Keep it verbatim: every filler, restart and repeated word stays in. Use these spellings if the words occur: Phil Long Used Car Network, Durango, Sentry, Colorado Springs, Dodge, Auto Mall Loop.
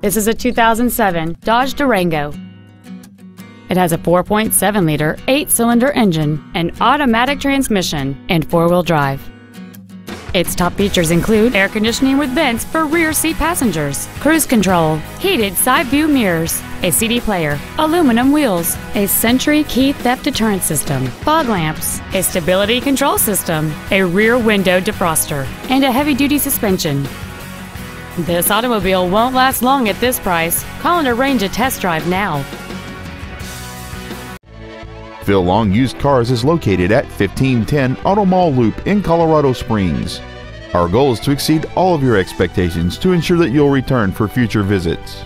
This is a two thousand seven Dodge Durango. It has a four point seven liter eight-cylinder engine, an automatic transmission, and four-wheel drive. Its top features include air conditioning with vents for rear seat passengers, cruise control, heated side view mirrors, a C D player, aluminum wheels, a Sentry key theft deterrent system, fog lamps, a stability control system, a rear window defroster, and a heavy-duty suspension. This automobile won't last long at this price. Call and arrange a test drive now. Phil Long Used Cars is located at fifteen ten Auto Mall Loop in Colorado Springs. Our goal is to exceed all of your expectations to ensure that you'll return for future visits.